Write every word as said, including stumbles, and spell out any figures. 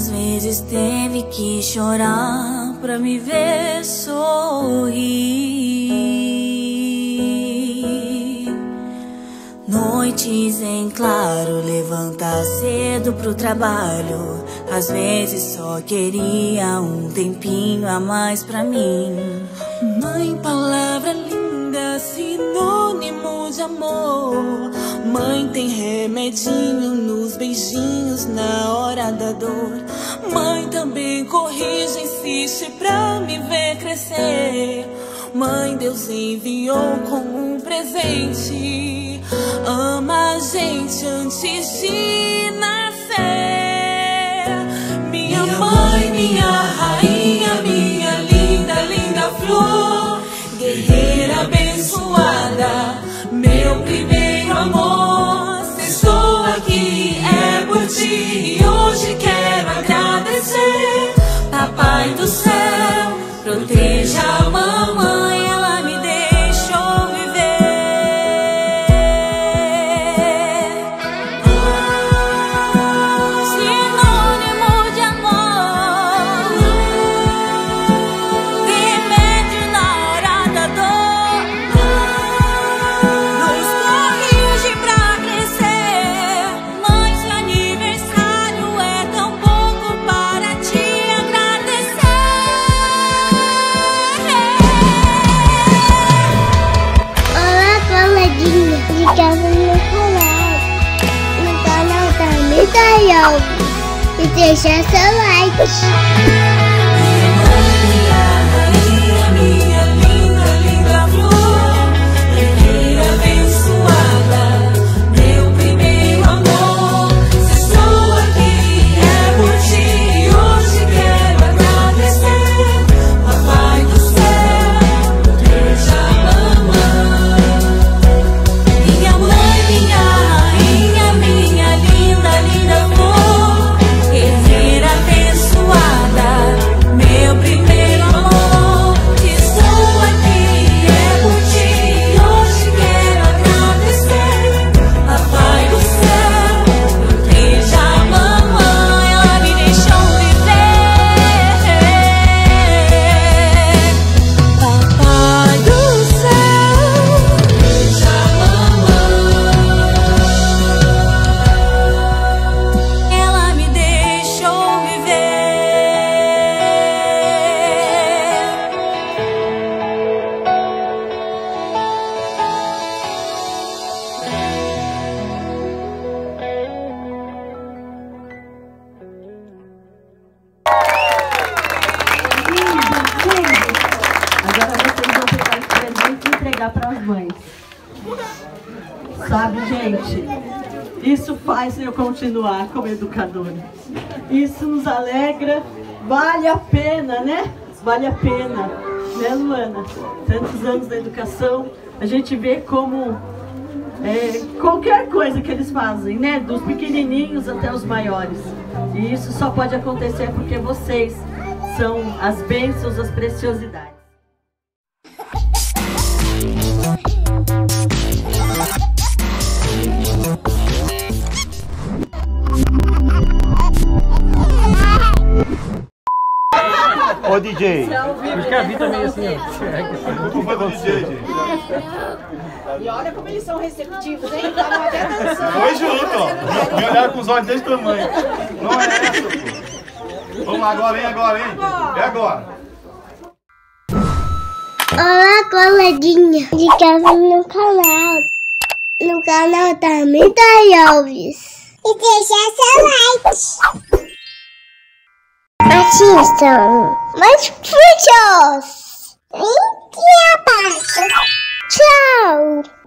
quantas vezes teve que chorar pra me ver sorrir. Noites em claro, levantar cedo pro trabalho, às vezes só queria um tempinho a mais pra mim. Mãe, palavra linda, sinônimo de amor. Mãe, tem remedinho nos beijinhos na hora da dor. Mãe, também corrige, insiste pra me ver crescer. Mãe, Deus enviou como um presente, ama a gente antes de nascer. Minha mãe, minha rainha, minha linda, linda flor, guerreira abençoada, meu primeiro amor. Se estou aqui é por ti e hoje quero agradecer. Papai do céu, proteja a mamãe, ela me deixou viver. Sinônimo de amor, remédio na hora da dor, nos corrige pra crescer. Mãe, seu aniversário é tão pouco para te agradecer. Olá, coleguinha, de casa no canal, no canal da Mithaly Alves, e deixa seu like. Minha rainha, minha linda, linda flor, guerreira abençoada, meu primeiro amor. Se estou aqui é por ti e hoje quero agradecer. Papai do céu, proteja a mamãe. Minha mãe, minha rainha, minha linda, linda flor, guerreira abençoada, meu primeiro amor. Estou aqui é por ti e hoje quero agradecer. Papai do céu, proteja a mamãe, ela me deixou viver. Papai do céu, proteja a mamãe, ela me deixou viver. Agora vocês vão pegar esse presente e entregar para as mães. Sabe, gente? Isso faz eu continuar como educadora. Isso nos alegra. Vale a pena, né? Vale a pena. Né, Luana? Tantos anos da educação. A gente vê como é, qualquer coisa que eles fazem, né? Dos pequenininhos até os maiores. E isso só pode acontecer porque vocês são as bênçãos, as preciosidades. Ô D J, acho que a Vita meio assim, ó. Como faz o D J, gente? E olha como eles são receptivos, hein? Estavam até dançando. Foi junto, ó. Me olharam com os olhos desse tamanho. Não é essa, pô. Vamos lá, agora, hein? Agora, hein? É agora. Olá, coleguinha, de casa no canal, no canal da Mithaly Alves. E deixa seu like. Assistam mais vídeos. Tchau!